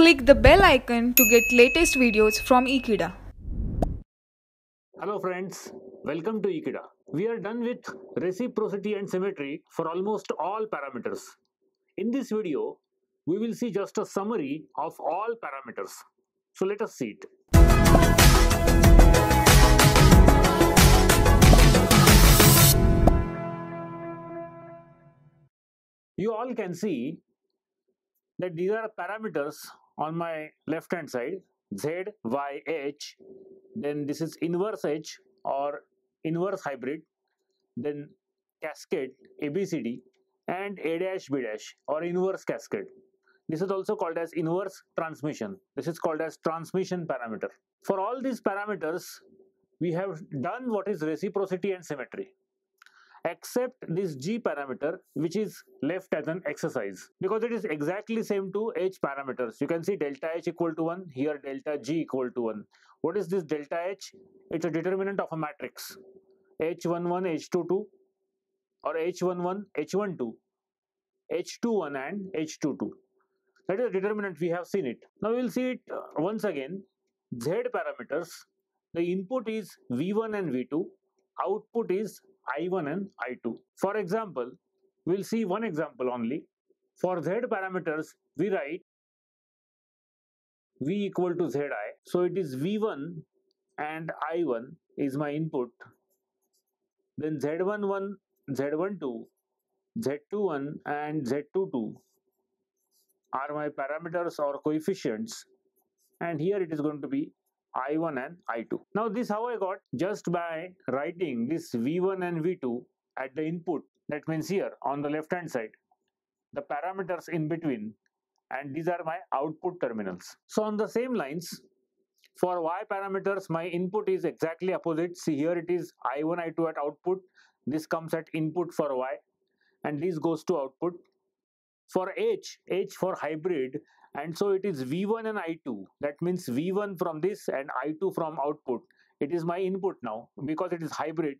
Click the bell icon to get latest videos from Ekeeda. Hello friends, welcome to Ekeeda. We are done with reciprocity and symmetry for almost all parameters. In this video, we will see just a summary of all parameters. So let us see it. You all can see that these are parameters on my left hand side, z, y, h, then this is inverse h or inverse hybrid, then cascade ABCD and a dash b dash or inverse cascade. This is also called as inverse transmission. This is called as transmission parameter. For all these parameters, we have done what is reciprocity and symmetry, except this G parameter, which is left as an exercise because it is exactly same to H parameters. You can see delta H equal to 1, here delta G equal to 1. What is this delta H? It's a determinant of a matrix H11, H22 or H11, H12, H21 and H22. That is a determinant, we have seen it. Now we will see it once again. Z parameters, the input is V1 and V2, output is I1 and I2. For example, we will see one example only. For Z parameters, we write V equal to Zi. So it is V1 and I1 is my input. Then Z11, Z12, Z21 and Z22 are my parameters or coefficients. And here it is going to be I1 and I2. Now this how I got, just by writing this V1 and V2 at the input, that means here on the left hand side, the parameters in between, and these are my output terminals. So on the same lines, for Y parameters, my input is exactly opposite. See here it is I1, I2 at output, this comes at input for Y and this goes to output. For H for hybrid, and so it is V1 and I2. That means V1 from this and I2 from output. It is my input now because it is hybrid.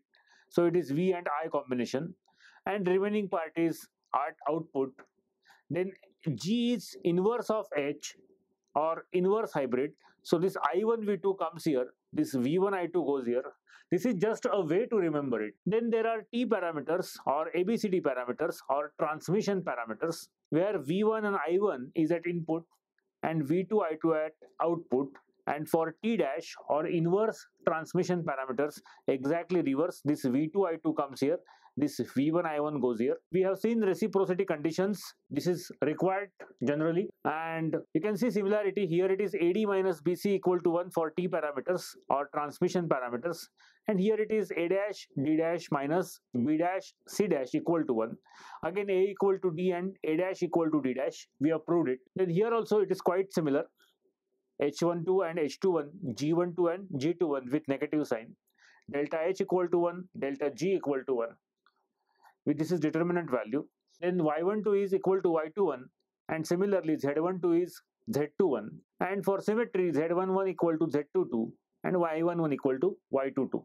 So it is V and I combination, and remaining part is at output. Then G is inverse of H or inverse hybrid. So this I1 V2 comes here. This V1 I2 goes here. This is just a way to remember it. Then there are T parameters or ABCD parameters or transmission parameters, where V1 and I1 is at input and V2, I2 at output. And for T dash or inverse transmission parameters, exactly reverse. This V2, I2 comes here. This V1, I1 goes here. We have seen reciprocity conditions. This is required generally. And you can see similarity. Here it is AD minus BC equal to 1 for T parameters or transmission parameters. And here it is A dash, D dash minus B dash, C dash equal to 1. Again A equal to D and A dash equal to D dash. We have proved it. Then here also it is quite similar. H12 and H21, G12 and G21 with negative sign. Delta H equal to 1, delta G equal to 1. This is determinant value. Then Y12 is equal to Y21, and similarly Z12 is Z21. And for symmetry, Z11 equal to Z22 and Y11 equal to Y22.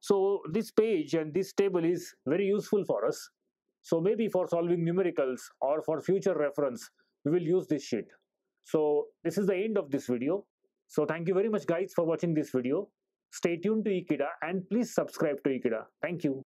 So this page and this table is very useful for us. So maybe for solving numericals or for future reference, we will use this sheet. So this is the end of this video. So thank you very much guys for watching this video. Stay tuned to Ekeeda and please subscribe to Ekeeda. Thank you.